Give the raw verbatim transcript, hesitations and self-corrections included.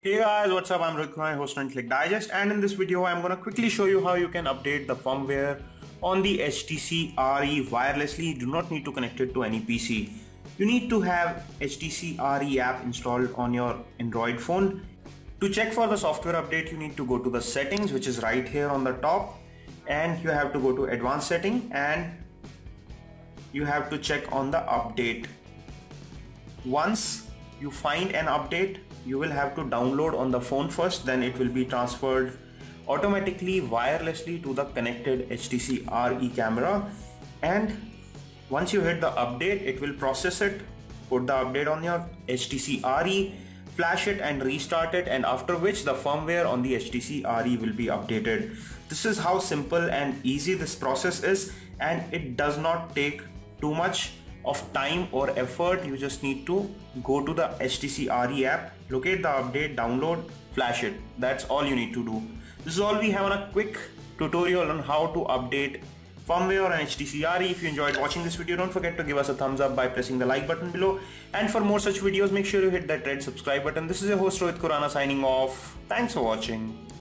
Hey guys, what's up? I'm Rohit Khurana, host of Intellect Digest, and in this video I'm going to quickly show you how you can update the firmware on the H T C R E wirelessly. You do not need to connect it to any P C. You need to have H T C R E app installed on your Android phone. To check for the software update, you need to go to the settings, which is right here on the top, and you have to go to advanced setting and you have to check on the update. Once you find an update, you will have to download on the phone first, then it will be transferred automatically wirelessly to the connected H T C R E camera, and once you hit the update, it will process it, put the update on your H T C R E, flash it and restart it, and after which the firmware on the H T C R E will be updated. This is how simple and easy this process is, and it does not take too much of time or effort. You just need to go to the H T C R E app, locate the update, download, flash it. That's all you need to do. This is all we have on a quick tutorial on how to update firmware on H T C R E. If you enjoyed watching this video, don't forget to give us a thumbs up by pressing the like button below, and for more such videos make sure you hit that red subscribe button. This is your host Rohit Khurana signing off. Thanks for watching.